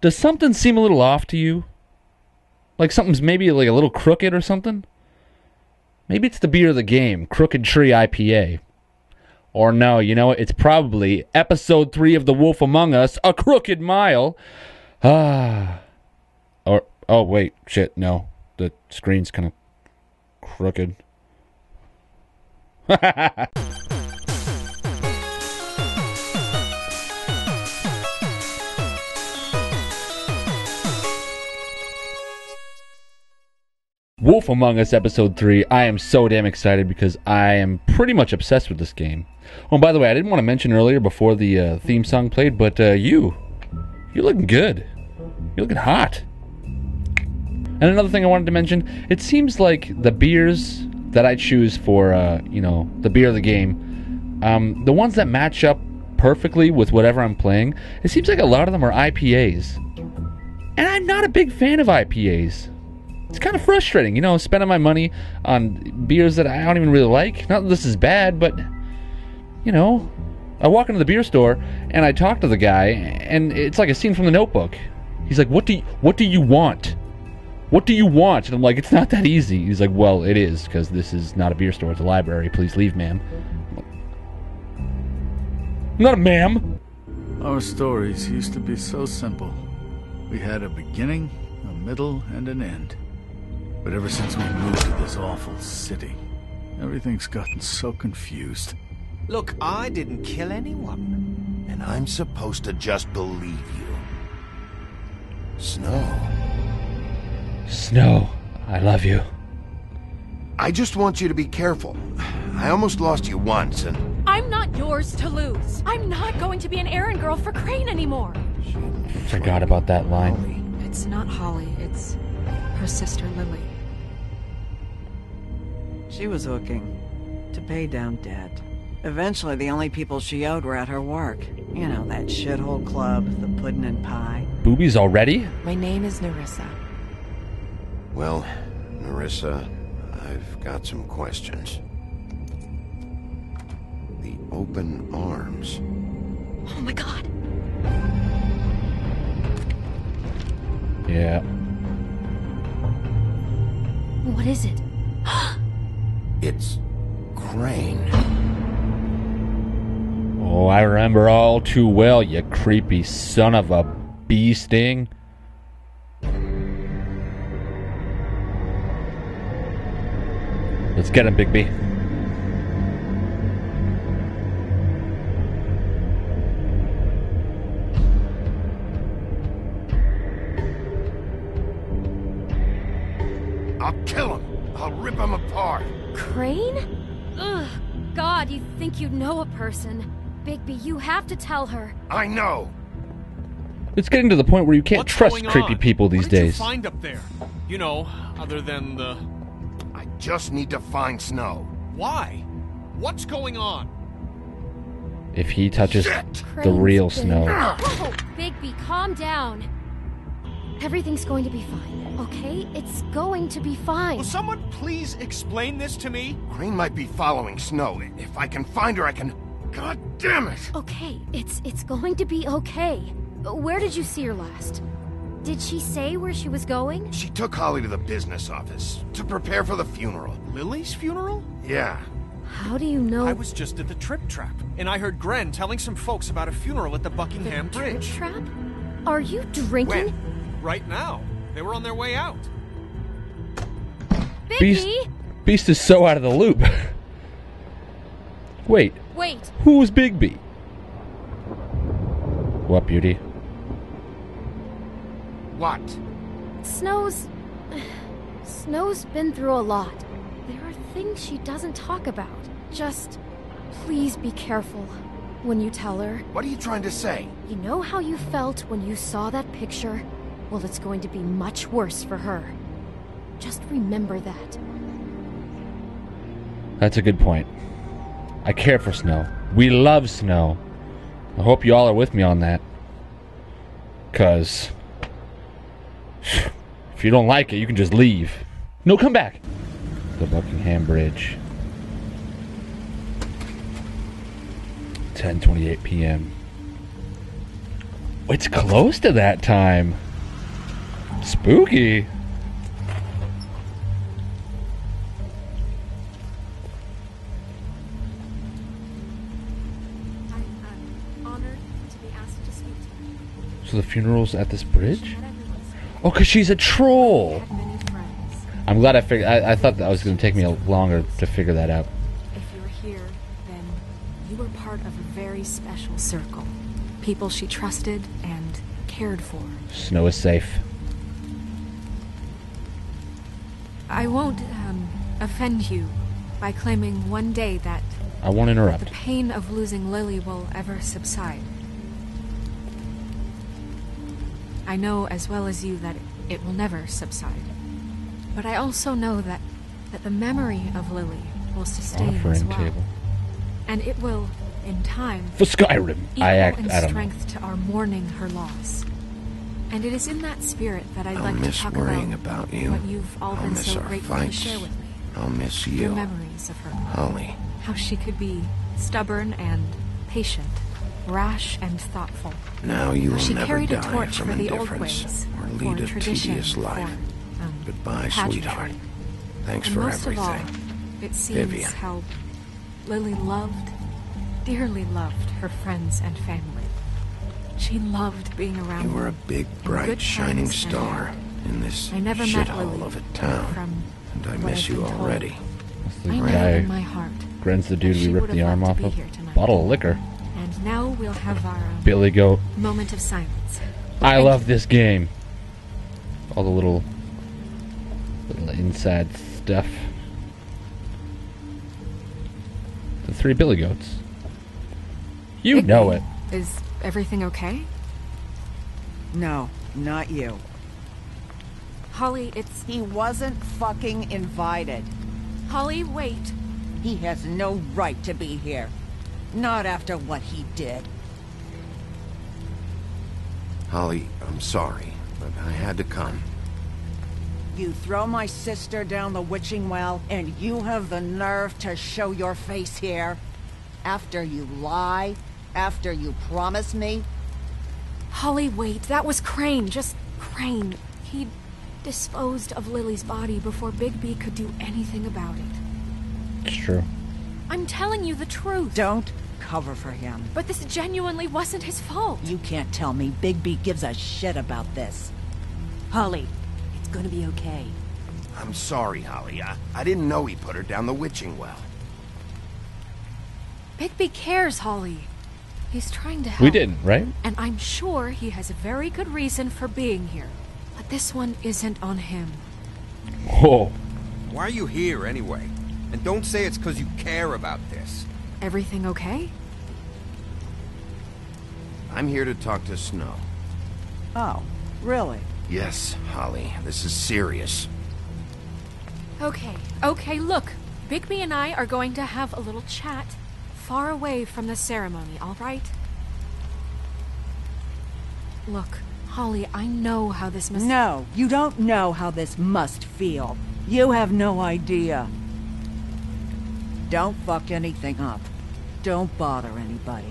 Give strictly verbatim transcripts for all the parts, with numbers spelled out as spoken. Does something seem a little off to you? Like something's maybe like a little crooked or something? Maybe it's the beer of the game, Crooked Tree I P A. Or no, you know, it's probably episode three of The Wolf Among Us, A Crooked Mile. Ah. Or, oh, wait, shit, no. The screen's kind of crooked. Wolf Among Us Episode three. I am so damn excited because I am pretty much obsessed with this game. Oh, and by the way, I didn't want to mention earlier before the uh, theme song played, but uh, you, you're looking good. You're looking hot. And another thing I wanted to mention, it seems like the beers that I choose for, uh, you know, the beer of the game, um, the ones that match up perfectly with whatever I'm playing, it seems like a lot of them are I P As. And I'm not a big fan of I P As. It's kind of frustrating, you know, spending my money on beers that I don't even really like. Not that this is bad, but, you know, I walk into the beer store and I talk to the guy, and it's like a scene from The Notebook. He's like, what do you, what do you want? What do you want? And I'm like, it's not that easy. He's like, well, it is, because this is not a beer store, it's a library. Please leave, ma'am. Not a ma'am. Our stories used to be so simple. We had a beginning, a middle, and an end. But ever since we moved to this awful city, everything's gotten so confused. Look, I didn't kill anyone. And I'm supposed to just believe you. Snow. Snow, I love you. I just want you to be careful. I almost lost you once, and... I'm not yours to lose. I'm not going to be an errand girl for Crane anymore. Forgot about that line. It's not Holly, it's her sister Lily. She was hooking to pay down debt. Eventually, the only people she owed were at her work. You know, that shithole club, the pudding and pie. Boobies already? My name is Nerissa. Well, Nerissa, I've got some questions. The Open Arms. Oh my god. Yeah. What is it? It's Crane. Oh, I remember all too well, you creepy son of a bee sting. Let's get him, Bigby. I'll kill him. I'll rip him apart. Crane? Ugh, God, you think you know a person. Bigby, you have to tell her. I know. It's getting to the point where you can't What's trust creepy on? people these what did days. You find up there? You know, other than the... Just need to find Snow. Why? What's going on? If he touches Shit. the real Snow. Whoa, Bigby, calm down. Everything's going to be fine, okay? It's going to be fine. Will someone please explain this to me? Crane might be following Snow. If I can find her, I can... God damn it! Okay, it's, it's going to be okay. Where did you see her last? Did she say where she was going? She took Holly to the business office to prepare for the funeral. Lily's funeral? Yeah. How do you know? I was just at the Trip Trap, and I heard Gren telling some folks about a funeral at the Buckingham Bridge. Trip Trap? Are you drinking? When? Right now. They were on their way out. Bigby! Beast, Beast is so out of the loop. Wait. Wait. Who was Bigby? What beauty? What? Snow's... Snow's been through a lot. There are things she doesn't talk about. Just please be careful when you tell her. What are you trying to say? You know how you felt when you saw that picture? Well, it's going to be much worse for her. Just remember that. That's a good point. I care for Snow. We love Snow. I hope you all are with me on that. 'Cause... if you don't like it, you can just leave. No, come back. The Buckingham Bridge. ten twenty-eight p m It's close to that time. Spooky. So the funeral's at this bridge? Oh, because she's a troll! I'm glad I figured... I, I thought that was going to take me longer to figure that out. If you're here, then you were part of a very special circle. People she trusted and cared for. Snow is safe. I won't um, offend you by claiming one day that... I won't interrupt. The pain of losing Lily will ever subside. I know as well as you that it will never subside. But I also know that, that the memory of Lily will sustain as well. Table. And it will, in time, for Skyrim, I act in I don't strength know. To our mourning her loss. And it is in that spirit that I'd I'll like miss to talk worrying about, about you. What you've all I'll been miss so our grateful fights. To share with me. I'll miss you. The memories of her. Holly. How she could be stubborn and patient. Rash and thoughtful. Now you will she never die from indifference or lead a tedious life. For, um, Goodbye, sweetheart. Thanks and for most everything. Of all, it seems Vivian. How Lily loved, dearly loved her friends and family. She loved being around them. You were a big, bright, shining star in this shithole of a town, and I miss you already. I know in my heart. Gren's the dude we ripped the arm off of. Bottle of liquor. Now we'll have our uh, Billy Goat moment of silence. I love this game. All the little, little inside stuff. The three Billy Goats. You Bigby, know it. Is everything okay? No, not you. Holly, it's... He wasn't fucking invited. Holly, wait. He has no right to be here. Not after what he did. Holly, I'm sorry, but I had to come. You throw my sister down the witching well, and you have the nerve to show your face here? After you lie? After you promise me? Holly, wait. That was Crane. Just Crane. He disposed of Lily's body before Bigby could do anything about it. It's true. I'm telling you the truth. Don't cover for him. But this genuinely wasn't his fault. You can't tell me Bigby gives a shit about this. Holly, it's gonna be okay. I'm sorry, Holly. I, I didn't know he put her down the witching well. Bigby cares, Holly. He's trying to help. We didn't, right? And I'm sure he has a very good reason for being here. But this one isn't on him. Whoa. Why are you here anyway? And don't say it's because you care about this. Everything okay? I'm here to talk to Snow. Oh, really? Yes, Holly. This is serious. Okay, okay, look. Bigby and I are going to have a little chat far away from the ceremony, all right? Look, Holly, I know how this must... No, you don't know how this must feel. You have no idea. Don't fuck anything up. Don't bother anybody.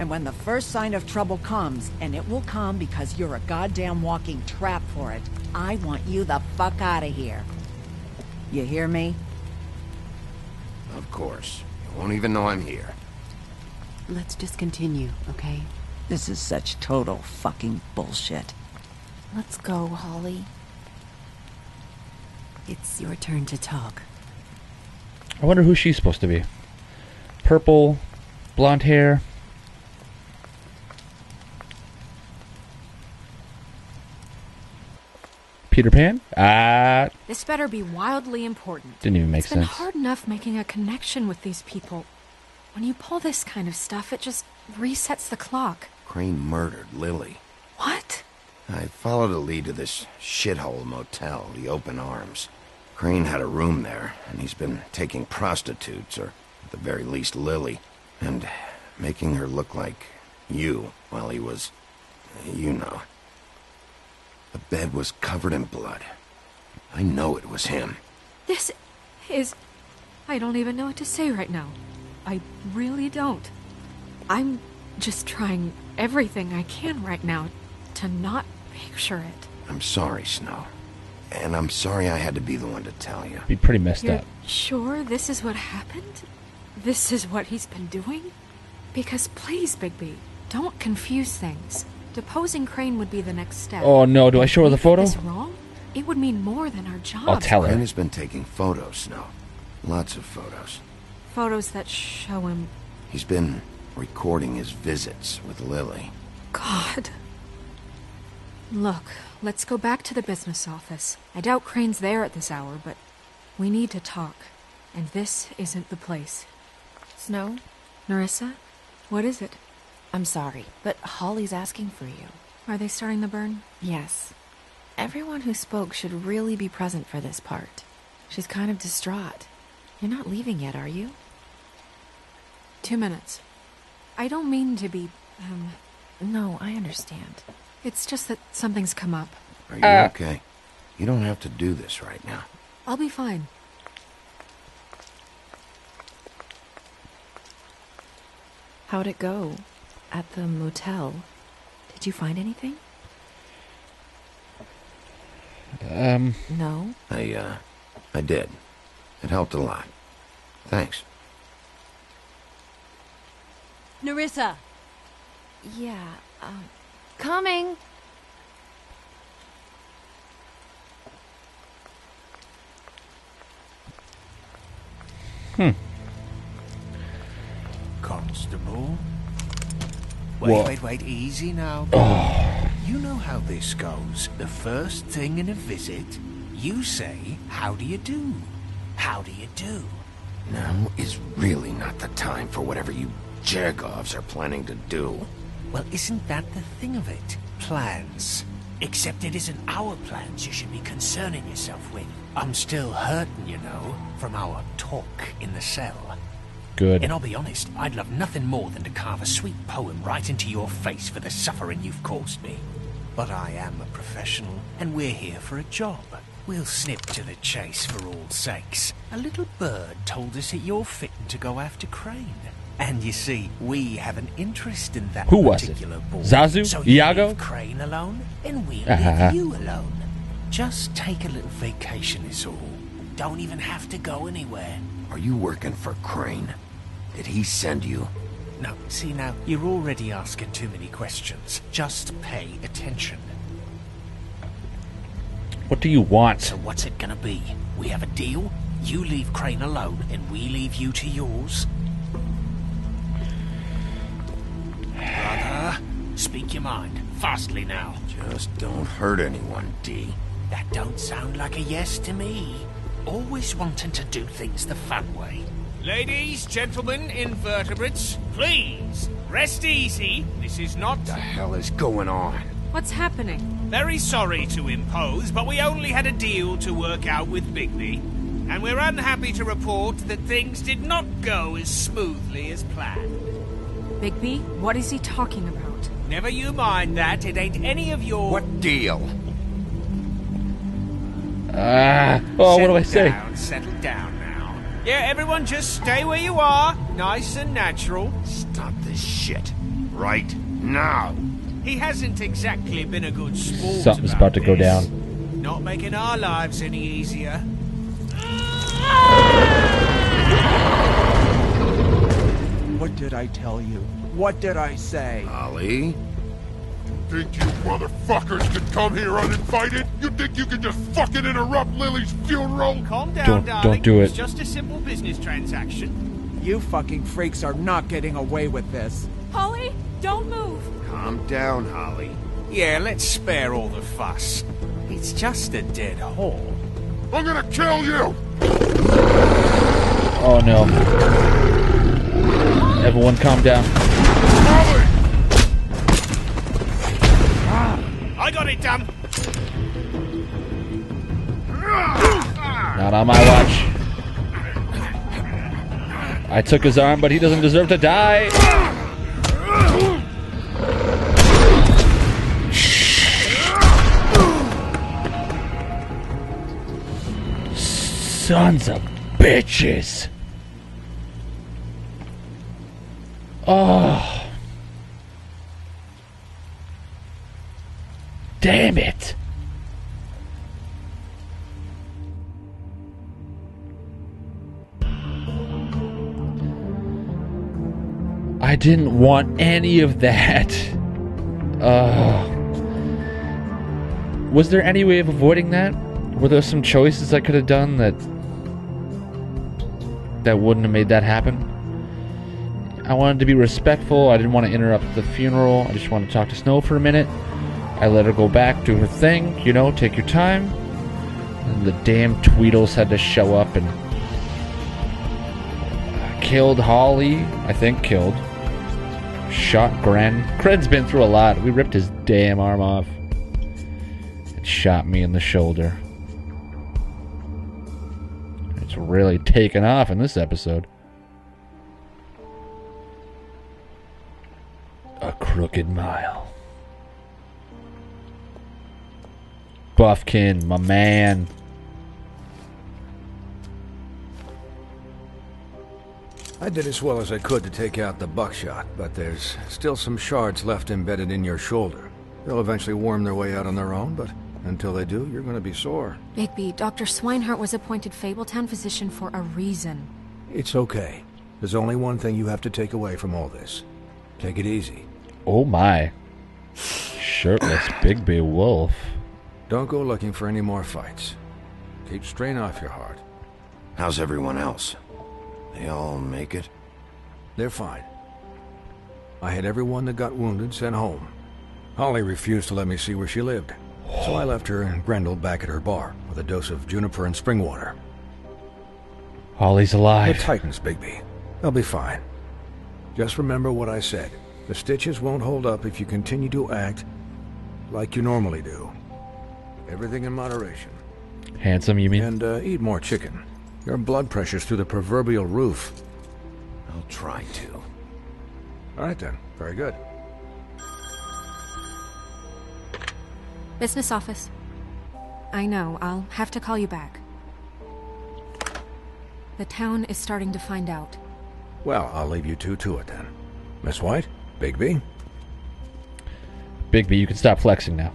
And when the first sign of trouble comes, and it will come because you're a goddamn walking trap for it, I want you the fuck out of here. You hear me? Of course. You won't even know I'm here. Let's just continue, okay? This is such total fucking bullshit. Let's go, Holly. It's your turn to talk. I wonder who she's supposed to be. Purple, blonde hair. Peter Pan? Ah. This better be wildly important. Didn't even make sense. It's been hard enough making a connection with these people. When you pull this kind of stuff, it just resets the clock. Crane murdered Lily. What? I followed a lead to this shithole motel, the Open Arms. Crane had a room there, and he's been taking prostitutes, or at the very least Lily, and making her look like you while he was, you know. The bed was covered in blood. I know it was him. This is... I don't even know what to say right now. I really don't. I'm just trying everything I can right now to not picture it. I'm sorry, Snow. And I'm sorry I had to be the one to tell you. Be pretty messed You're up. Sure, this is what happened? This is what he's been doing? Because please, Bigby, don't confuse things. Deposing Crane would be the next step. Oh no, do I show her the photo? Is wrong? It would mean more than our job. I'll tell her. Crane has been taking photos, Snow. Lots of photos. Photos that show him. He's been recording his visits with Lily. God. Look, let's go back to the business office. I doubt Crane's there at this hour, but we need to talk. And this isn't the place. Snow? Nerissa? What is it? I'm sorry, but Holly's asking for you. Are they starting the burn? Yes. Everyone who spoke should really be present for this part. She's kind of distraught. You're not leaving yet, are you? Two minutes. I don't mean to be, um... No, I understand. It's just that something's come up. Are you uh. okay? You don't have to do this right now. I'll be fine. How'd it go? At the motel? Did you find anything? Um... No? I, uh... I did. It helped a lot. Thanks. Nerissa! Yeah, um... Coming! Hmm. Constable? Wait, what? wait, wait, easy now. Oh. You know how this goes. The first thing in a visit, you say, how do you do? How do you do? Now is really not the time for whatever you jerk-offs are planning to do. Well, isn't that the thing of it? Plans. Except it isn't our plans you should be concerning yourself with. I'm still hurting, you know, from our talk in the cell. Good. And I'll be honest, I'd love nothing more than to carve a sweet poem right into your face for the suffering you've caused me. But I am a professional, and we're here for a job. We'll snip to the chase for all sakes. A little bird told us that you're fitting to go after Crane. And you see, we have an interest in that Who particular boy. Zazu? So you Iago? Leave Crane alone, and we'll leave you alone. Just take a little vacation is all. Don't even have to go anywhere. Are you working for Crane? Did he send you? No, see now, you're already asking too many questions. Just pay attention. What do you want? So what's it gonna be? We have a deal? You leave Crane alone, and we leave you to yours? Brother, speak your mind. Fastly now. Just don't hurt anyone, D. That don't sound like a yes to me. Always wanting to do things the fun way. Ladies, gentlemen, invertebrates, please, rest easy. This is not... What the hell is going on? What's happening? Very sorry to impose, but we only had a deal to work out with Bigby. And we're unhappy to report that things did not go as smoothly as planned. Bigby, what is he talking about? Never you mind that. It ain't any of your... What deal? Ah! Oh, what do I say? Settle down, settle down. Yeah, everyone just stay where you are. Nice and natural. Stop this shit. Right now. He hasn't exactly been a good sport. Something's about, about to go down. Not making our lives any easier. What did I tell you? What did I say? Holly? You think you motherfuckers could come here uninvited? You think you can just fucking interrupt Lily's funeral? Calm down, don't, darling. Don't do it. It's just a simple business transaction. You fucking freaks are not getting away with this. Holly, don't move. Calm down, Holly. Yeah, let's spare all the fuss. It's just a dead hole. I'm gonna kill you! Oh, no. Everyone calm down. Holly! I got it done. Not on my watch. I took his arm, but he doesn't deserve to die. Sons of bitches. Oh. Damn it! I didn't want any of that. Uh, was there any way of avoiding that? Were there some choices I could have done that that wouldn't have made that happen? I wanted to be respectful. I didn't want to interrupt the funeral. I just wanted to talk to Snow for a minute. I let her go back, do her thing, you know, take your time. And the damn Tweedles had to show up and killed Holly. I think killed. Shot Gren. Gren's been through a lot. We ripped his damn arm off. It shot me in the shoulder. It's really taken off in this episode. A Crooked Mile. Buffkin, my man. I did as well as I could to take out the buckshot, but there's still some shards left embedded in your shoulder. They'll eventually worm their way out on their own, but until they do, you're going to be sore. Bigby, Doctor Swinehart was appointed Fabletown physician for a reason. It's okay. There's only one thing you have to take away from all this. Take it easy. Oh my. Shirtless Bigby Wolf. Don't go looking for any more fights. Keep strain off your heart. How's everyone else? They all make it? They're fine. I had everyone that got wounded sent home. Holly refused to let me see where she lived, so I left her and Grendel back at her bar with a dose of juniper and spring water. Holly's alive. The Titans, Bigby. They'll be fine. Just remember what I said. The stitches won't hold up if you continue to act like you normally do. Everything in moderation. Handsome, you mean? And uh, eat more chicken. Your blood pressure's through the proverbial roof. I'll try to. All right then. Very good. Business office. I know. I'll have to call you back. The town is starting to find out. Well, I'll leave you two to it then. Miss White? Bigby? Bigby, you can stop flexing now.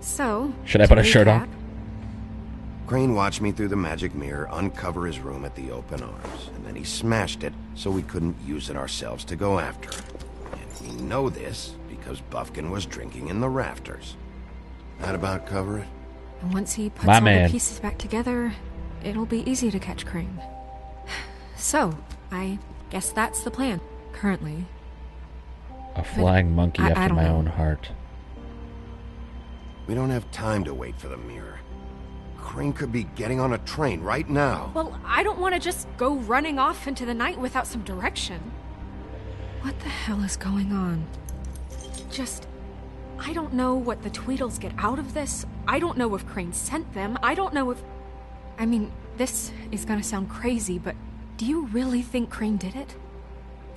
So, should I put a shirt on? Crane watched me through the magic mirror uncover his room at the Open Arms, and then he smashed it so we couldn't use it ourselves to go after him. And we know this because Buffkin was drinking in the rafters. That about cover it? And once he puts all the pieces back together, it'll be easy to catch Crane. So, I guess that's the plan, currently. A flying monkey after my own heart. We don't have time to wait for the mirror. Crane could be getting on a train right now. Well, I don't want to just go running off into the night without some direction. What the hell is going on? Just, I don't know what the Tweedles get out of this. I don't know if Crane sent them. I don't know if... I mean, this is gonna sound crazy, but do you really think Crane did it?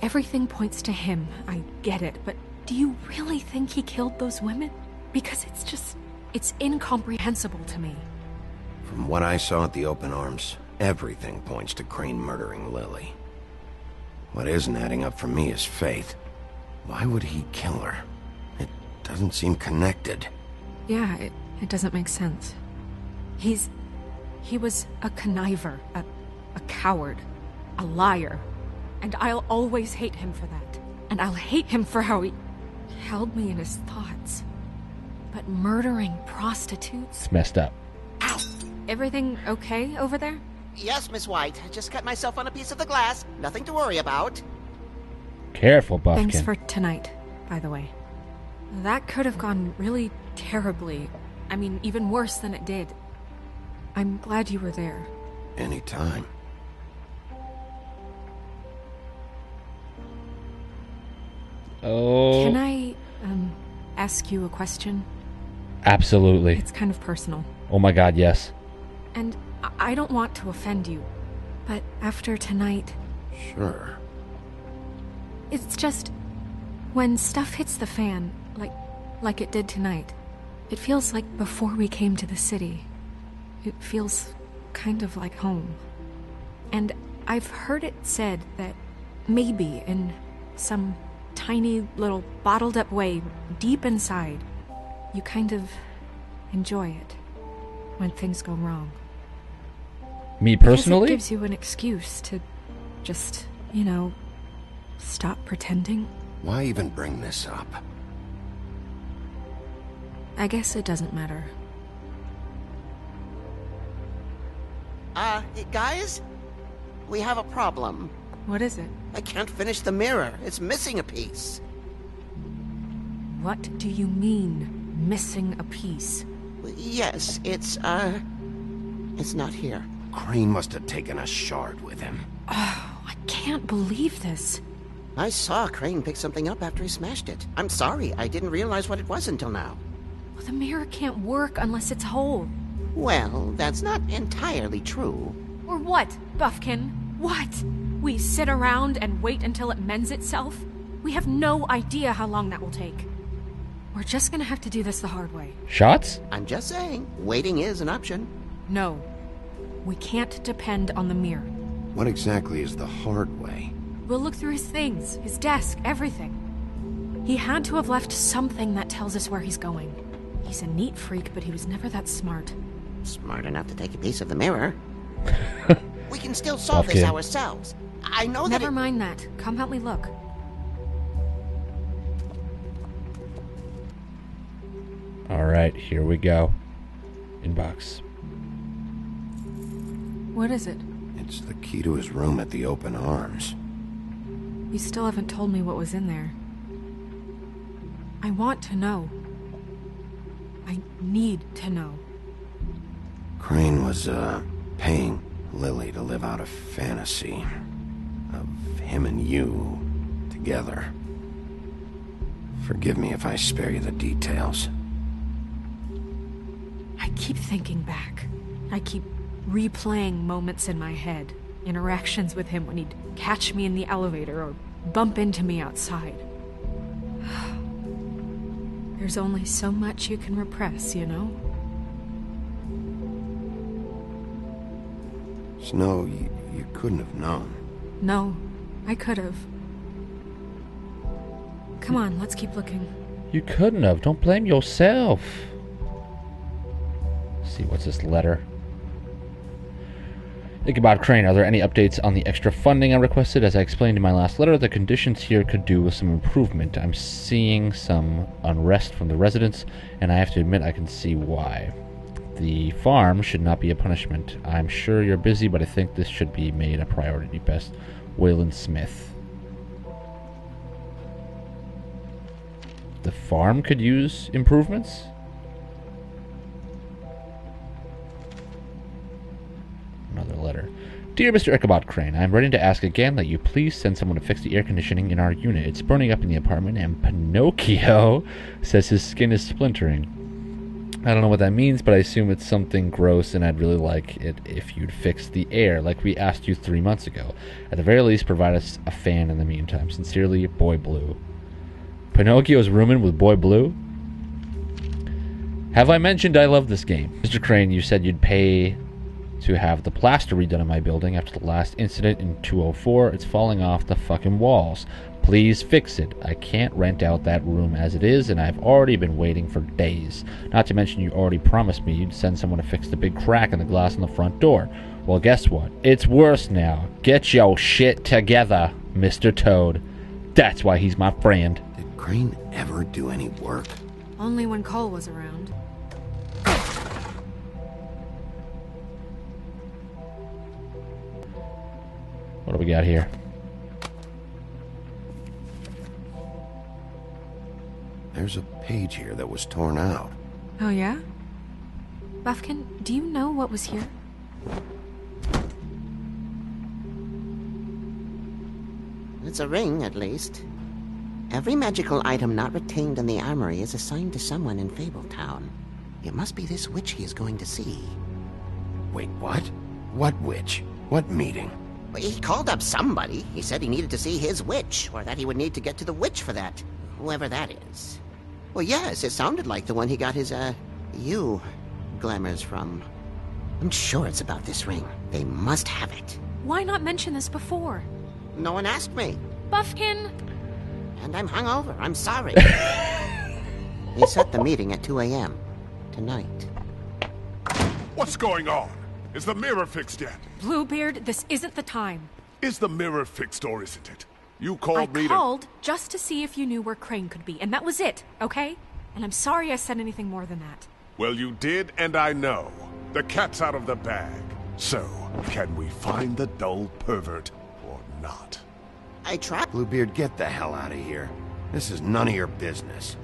Everything points to him. I get it, but do you really think he killed those women? Because it's just... it's incomprehensible to me. From what I saw at the Open Arms, everything points to Crane murdering Lily. What isn't adding up for me is Faith. Why would he kill her? It doesn't seem connected. Yeah, it, it doesn't make sense. He's... he was a conniver, a, a coward, a liar. And I'll always hate him for that. And I'll hate him for how he held me in his thoughts. But murdering prostitutes? It's messed up. Ow! Everything okay over there? Yes, Miss White. Just cut myself on a piece of the glass. Nothing to worry about. Careful, Buffkin. Thanks for tonight, by the way. That could have gone really terribly. I mean, even worse than it did. I'm glad you were there. Anytime. Oh. Can I, um... ask you a question? Absolutely. It's kind of personal. Oh my god, yes. And I don't want to offend you, but after tonight... Sure. It's just, when stuff hits the fan, like, like it did tonight, it feels like before we came to the city. It feels kind of like home. And I've heard it said that maybe in some tiny little bottled-up way, deep inside, you kind of enjoy it when things go wrong. Me personally? Because it gives you an excuse to just, you know, stop pretending. Why even bring this up? I guess it doesn't matter. Uh, guys? We have a problem. What is it? I can't finish the mirror. It's missing a piece. What do you mean, missing a piece? Yes, it's, uh... it's not here. Crane must have taken a shard with him. Oh, I can't believe this. I saw Crane pick something up after he smashed it. I'm sorry, I didn't realize what it was until now. Well, the mirror can't work unless it's whole. Well, that's not entirely true. Or what, Buffkin? What? We sit around and wait until it mends itself? We have no idea how long that will take. We're just gonna have to do this the hard way. Shots? I'm just saying, waiting is an option. No. We can't depend on the mirror. What exactly is the hard way? We'll look through his things, his desk, everything. He had to have left something that tells us where he's going. He's a neat freak, but he was never that smart. Smart enough to take a piece of the mirror. We can still solve okay. this ourselves. I know that. Never mind that. Come help me look. All right, here we go. Inbox. What is it? It's the key to his room at the Open Arms. You still haven't told me what was in there. I want to know. I need to know. Crane was, uh, paying Lily to live out a fantasy of him and you together. Forgive me if I spare you the details. I keep thinking back. I keep replaying moments in my head. Interactions with him when he'd catch me in the elevator or bump into me outside. There's only so much you can repress, you know? Snow, you, you couldn't have known. No, I could have. Come on, let's keep looking. You couldn't have. Don't blame yourself. Let's see, what's this letter? Ichabod Crane, are there any updates on the extra funding I requested? As I explained in my last letter, the conditions here could do with some improvement. I'm seeing some unrest from the residents, and I have to admit I can see why. The farm should not be a punishment. I'm sure you're busy, but I think this should be made a priority best. Wayland Smith. The farm could use improvements? Another letter. Dear Mister Ichabod Crane, I am ready to ask again that you please send someone to fix the air conditioning in our unit. It's burning up in the apartment, and Pinocchio says his skin is splintering. I don't know what that means, but I assume it's something gross, and I'd really like it if you'd fix the air, like we asked you three months ago. At the very least, provide us a fan in the meantime. Sincerely, Boy Blue. Pinocchio's rooming with Boy Blue? Have I mentioned I love this game? Mister Crane, you said you'd pay to have the plaster redone in my building after the last incident in two oh four. It's falling off the fucking walls. Please fix it. I can't rent out that room as it is, and I've already been waiting for days. Not to mention you already promised me you'd send someone to fix the big crack in the glass on the front door. Well, guess what? It's worse now. Get your shit together, Mister Toad. That's why he's my friend. Did Crane ever do any work? Only when Cole was around. What do we got here? There's a page here that was torn out. Oh, yeah? Buffkin, do you know what was here? It's a ring, at least. Every magical item not retained in the armory is assigned to someone in Fabletown. It must be this witch he is going to see. Wait, what? What witch? What meeting? He called up somebody. He said he needed to see his witch, or that he would need to get to the witch for that, whoever that is. Well, yes, it sounded like the one he got his, uh, you glamours from. I'm sure it's about this ring. They must have it. Why not mention this before? No one asked me. Buffkin. And I'm hungover. I'm sorry. He set the meeting at two A M tonight. What's going on? Is the mirror fixed yet? Bluebeard, this isn't the time. Is the mirror fixed or isn't it? You called me. I called just to see if you knew where Crane could be, and that was it, okay? And I'm sorry I said anything more than that. Well, you did, and I know. The cat's out of the bag. So, can we find the dull pervert or not? I tried. Bluebeard, get the hell out of here. This is none of your business.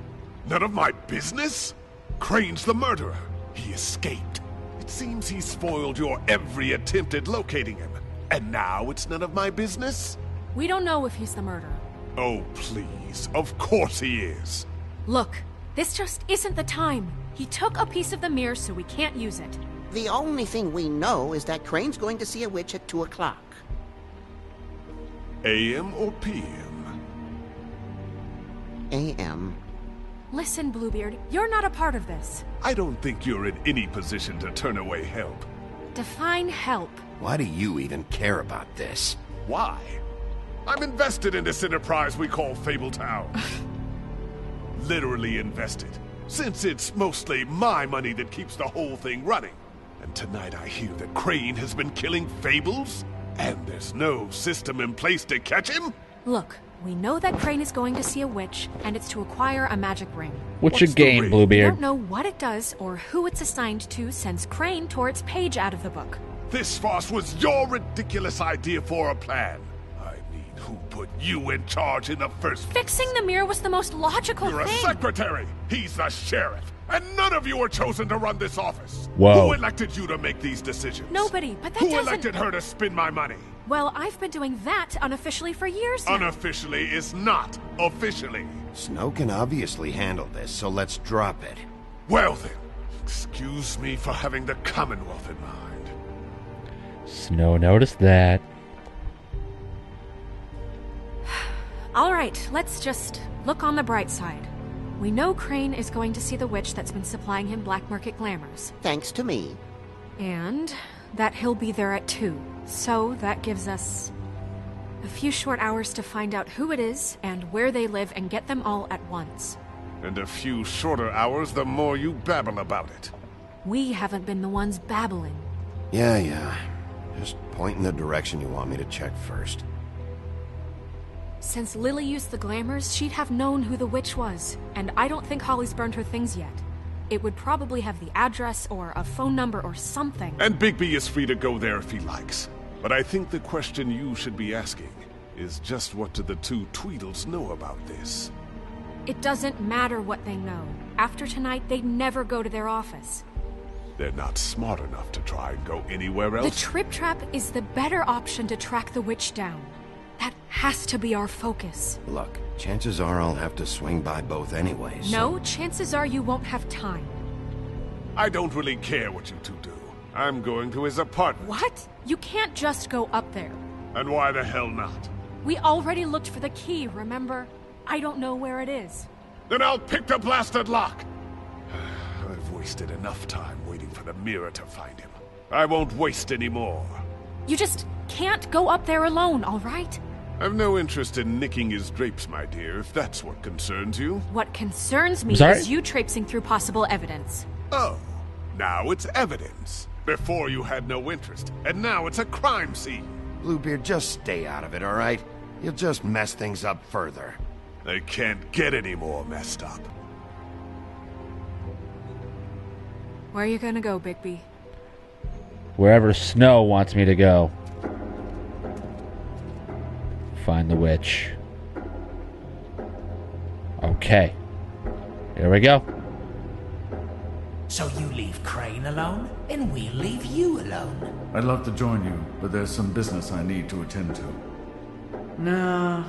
None of my business? Crane's the murderer. He escaped. It seems he spoiled your every attempt at locating him. And now it's none of my business? We don't know if he's the murderer. Oh, please. Of course he is. Look, this just isn't the time. He took a piece of the mirror, so we can't use it. The only thing we know is that Crane's going to see a witch at two o'clock. A M or P M? A M Listen, Bluebeard, you're not a part of this. I don't think you're in any position to turn away help. Define help. Why do you even care about this? Why? I'm invested in this enterprise we call Fabletown. Literally invested, since it's mostly my money that keeps the whole thing running. And tonight I hear that Crane has been killing fables, and there's no system in place to catch him? Look. We know that Crane is going to see a witch, and it's to acquire a magic ring. What's your game, Bluebeard? I don't know what it does or who it's assigned to since Crane tore its page out of the book. This farce was your ridiculous idea for a plan. I mean, who put you in charge in the first place? Fixing the mirror was the most logical You're thing. You're a secretary. He's the sheriff. And none of you were chosen to run this office. Whoa. Who elected you to make these decisions? Nobody, but that Who doesn't... elected her to spend my money? Well, I've been doing that unofficially for years now. Unofficially is not officially. Snow can obviously handle this, so let's drop it. Well then, excuse me for having the Commonwealth in mind. Snow noticed that. All right, let's just look on the bright side. We know Crane is going to see the witch that's been supplying him black market glamours. Thanks to me. And that he'll be there at two. So that gives us a few short hours to find out who it is and where they live and get them all at once. And a few shorter hours the more you babble about it. We haven't been the ones babbling. Yeah, yeah. Just point in the direction you want me to check first. Since Lily used the glamours, she'd have known who the witch was. And I don't think Holly's burned her things yet. It would probably have the address or a phone number or something. And Bigby is free to go there if he likes. But I think the question you should be asking is just what do the two Tweedles know about this? It doesn't matter what they know. After tonight, they'd never go to their office. They're not smart enough to try and go anywhere else. The Trip Trap is the better option to track the witch down. That has to be our focus. Look, chances are I'll have to swing by both anyways. No, so... chances are you won't have time. I don't really care what you two do. I'm going to his apartment. What? You can't just go up there. And why the hell not? We already looked for the key, remember? I don't know where it is. Then I'll pick the blasted lock! I've wasted enough time waiting for the mirror to find him. I won't waste any more. You just can't go up there alone, all right? I've no interest in nicking his drapes, my dear, if that's what concerns you. What concerns me is you traipsing through possible evidence. Oh, now it's evidence. Before you had no interest, and now it's a crime scene. Bluebeard, just stay out of it, all right? You'll just mess things up further. They can't get any more messed up. Where are you gonna go, Bigby? Wherever Snow wants me to go. Find the witch. Okay. Here we go. So you leave Crane alone, and we'll leave you alone. I'd love to join you, but there's some business I need to attend to. No,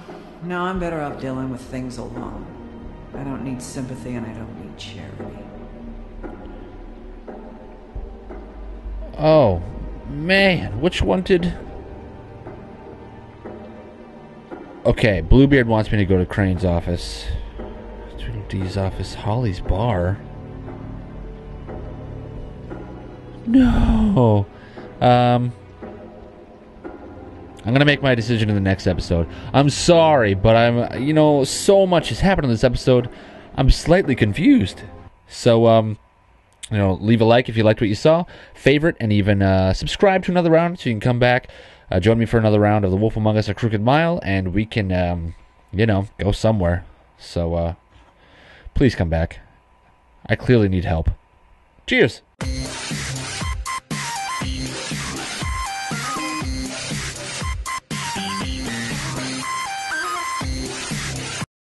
no, I'm better off dealing with things alone. I don't need sympathy, and I don't need charity. Oh, man, which one did... Okay, Bluebeard wants me to go to Crane's office. Trinity's office, Holly's bar. No. Um. I'm going to make my decision in the next episode. I'm sorry, but I'm, you know, so much has happened in this episode. I'm slightly confused. So, um, you know, leave a like if you liked what you saw. Favorite and even uh, subscribe to another round so you can come back. Uh, join me for another round of The Wolf Among Us, A Crooked Mile, and we can, um, you know, go somewhere. So, uh, please come back. I clearly need help. Cheers!